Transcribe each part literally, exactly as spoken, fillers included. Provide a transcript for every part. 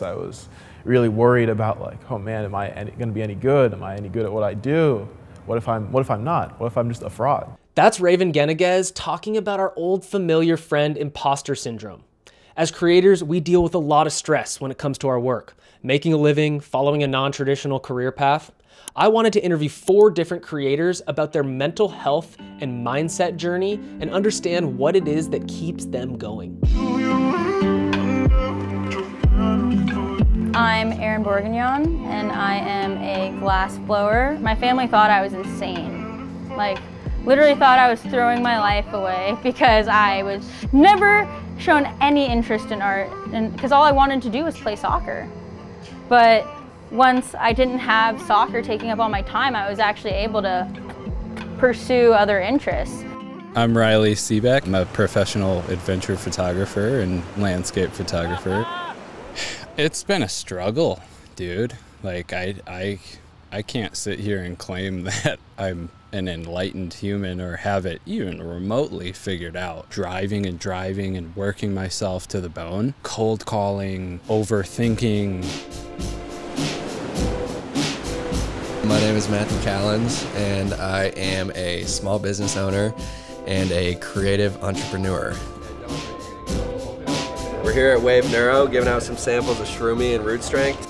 I was really worried about like, oh man, am I going to be any good? Am I any good at what I do? What if I'm, what if I'm not? What if I'm just a fraud? That's Raven Geniguez talking about our old familiar friend, imposter syndrome. As creators, we deal with a lot of stress when it comes to our work, making a living, following a non-traditional career path. I wanted to interview four different creators about their mental health and mindset journey and understand what it is that keeps them going. I'm Aaron Bourguignon, and I am a glass blower. My family thought I was insane. Like, literally thought I was throwing my life away because I was never shown any interest in art, and because all I wanted to do was play soccer. But once I didn't have soccer taking up all my time, I was actually able to pursue other interests. I'm Riley Seebeck. I'm a professional adventure photographer and landscape photographer. It's been a struggle, dude. Like, I, I, I can't sit here and claim that I'm an enlightened human or have it even remotely figured out. Driving and driving and working myself to the bone. Cold calling, overthinking. My name is Matthew Callens, and I am a small business owner and a creative entrepreneur. We're here at Wave Neuro giving out some samples of Shroomy and Root Strength.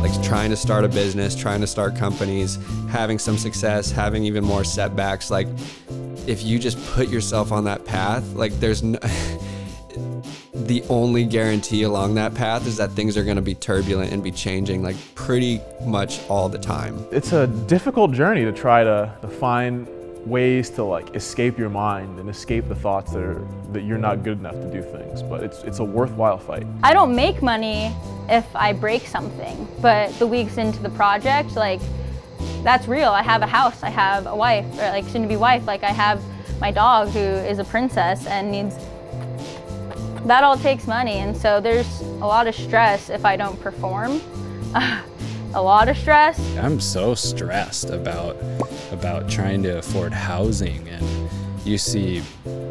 Like trying to start a business, trying to start companies, having some success, having even more setbacks. Like if you just put yourself on that path, like there's no, the only guarantee along that path is that things are going to be turbulent and be changing like pretty much all the time. It's a difficult journey to try to, to find ways to like escape your mind and escape the thoughts that are that you're not good enough to do things, but it's it's a worthwhile fight. I don't make money if I break something, but the weeks into the project, like that's real. I have a house, I have a wife, or like soon to be wife, like I have my dog who is a princess and needs, that all takes money, and so there's a lot of stress if I don't perform. A lot of stress. I'm so stressed about about trying to afford housing, and you see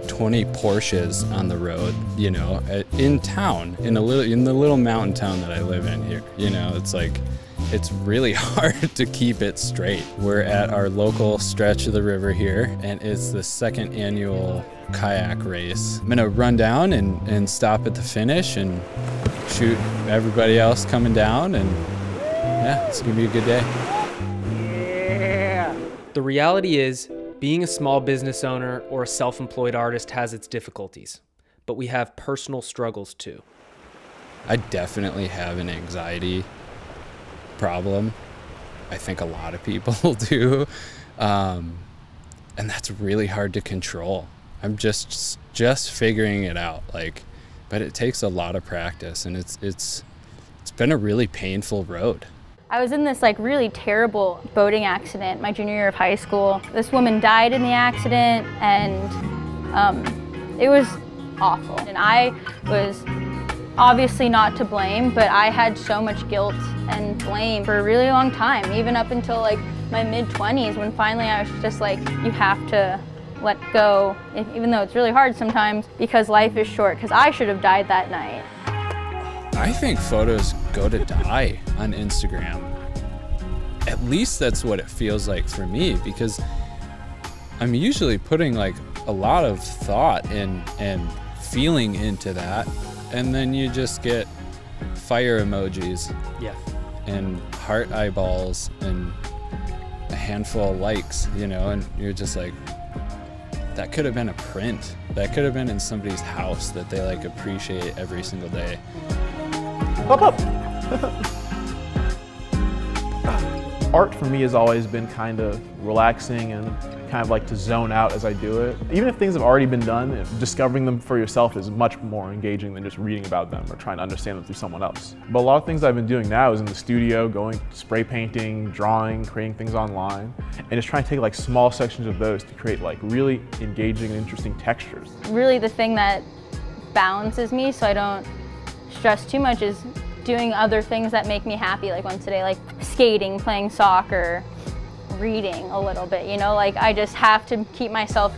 twenty Porsches on the road, you know, in town, in a little in the little mountain town that I live in here. You know, it's like it's really hard to keep it straight. We're at our local stretch of the river here, and it's the second annual kayak race. I'm gonna run down and, and stop at the finish and shoot everybody else coming down, and yeah, it's gonna be a good day. The reality is, being a small business owner or a self-employed artist has its difficulties, but we have personal struggles too. I definitely have an anxiety problem. I think a lot of people do. Um, and that's really hard to control. I'm just just figuring it out, like, but it takes a lot of practice, and it's it's it's been a really painful road. I was in this like really terrible boating accident my junior year of high school. This woman died in the accident, and um, it was awful. And I was obviously not to blame, but I had so much guilt and blame for a really long time, even up until like my mid twenties, when finally I was just like, you have to let go, even though it's really hard sometimes, because life is short, because I should have died that night. I think photos go to die on Instagram. At least that's what it feels like for me, because I'm usually putting like a lot of thought and, and feeling into that, and then you just get fire emojis, yeah, and heart eyeballs and a handful of likes, you know, and you're just like, that could have been a print. That could have been in somebody's house that they like appreciate every single day. Pop up. Art for me has always been kind of relaxing and kind of like to zone out as I do it. Even if things have already been done, discovering them for yourself is much more engaging than just reading about them or trying to understand them through someone else. But a lot of things I've been doing now is in the studio, going spray painting, drawing, creating things online, and just trying to take like small sections of those to create like really engaging and interesting textures. Really the thing that balances me so I don't stress too much is doing other things that make me happy, like once a day, like skating, playing soccer, reading a little bit, you know, like I just have to keep myself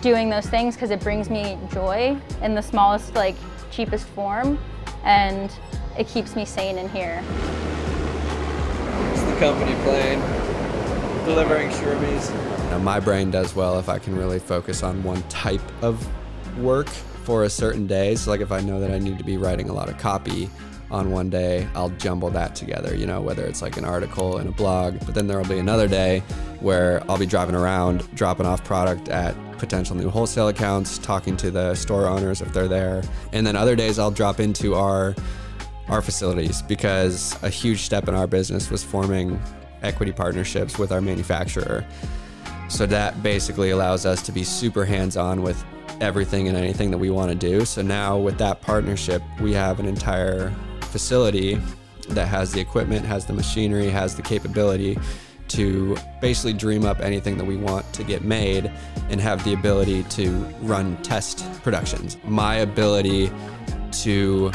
doing those things because it brings me joy in the smallest, like cheapest form, and it keeps me sane in here. It's the company plane, delivering shroomies. You know, my brain does well if I can really focus on one type of work for a certain day. So like if I know that I need to be writing a lot of copy on one day, I'll jumble that together, you know, whether it's like an article and a blog, but then there'll be another day where I'll be driving around, dropping off product at potential new wholesale accounts, talking to the store owners if they're there. And then other days I'll drop into our, our facilities, because a huge step in our business was forming equity partnerships with our manufacturer. So that basically allows us to be super hands-on with everything and anything that we want to do. So now with that partnership, we have an entire facility that has the equipment, has the machinery, has the capability to basically dream up anything that we want to get made and have the ability to run test productions. My ability to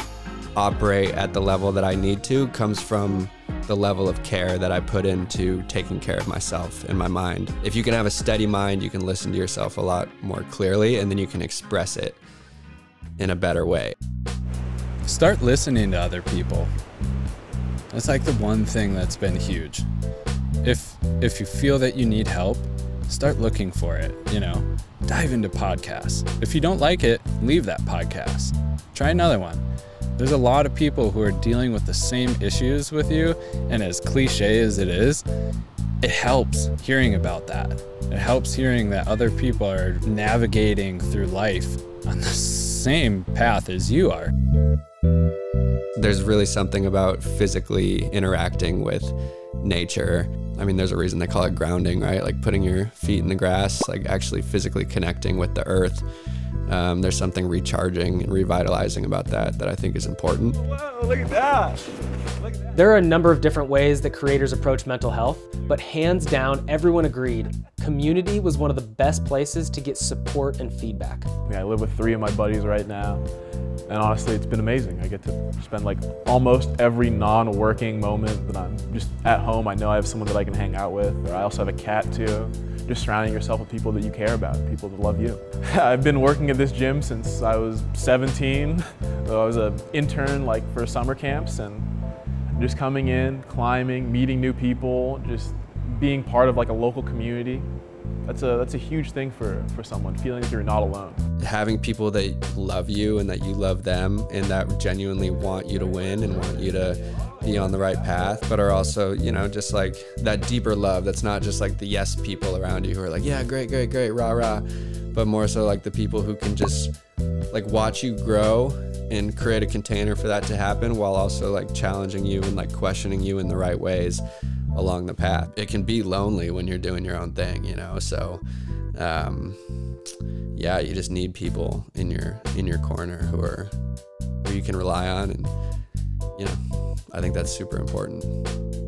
operate at the level that I need to comes from the level of care that I put into taking care of myself and my mind. If you can have a steady mind, you can listen to yourself a lot more clearly, and then you can express it in a better way. Start listening to other people. That's like the one thing that's been huge. If if you feel that you need help, start looking for it, you know. Dive into podcasts. If you don't like it, leave that podcast. Try another one. There's a lot of people who are dealing with the same issues with you, and as cliche as it is, it helps hearing about that. It helps hearing that other people are navigating through life on the same path as you are. There's really something about physically interacting with nature. I mean, there's a reason they call it grounding, right? Like putting your feet in the grass, like actually physically connecting with the earth. Um, there's something recharging and revitalizing about that that I think is important. Whoa, look at that. Look at that. There are a number of different ways that creators approach mental health, but hands down, everyone agreed. Community was one of the best places to get support and feedback. Yeah, I live with three of my buddies right now. And honestly, it's been amazing. I get to spend like almost every non-working moment that I'm just at home. I know I have someone that I can hang out with. Or I also have a cat too. Just surrounding yourself with people that you care about, people that love you. I've been working at this gym since I was seventeen. I was an intern like for summer camps, and just coming in, climbing, meeting new people, just being part of like a local community. That's a, that's a huge thing for, for someone, feeling that you're not alone. Having people that love you and that you love them and that genuinely want you to win and want you to be on the right path, but are also, you know, just like that deeper love that's not just like the yes people around you who are like, yeah, great, great, great, rah, rah, but more so like the people who can just like watch you grow and create a container for that to happen while also like challenging you and like questioning you in the right ways along the path. It can be lonely when you're doing your own thing, you know, so um, yeah, you just need people in your in your corner who are who you can rely on, and you know, I think that's super important.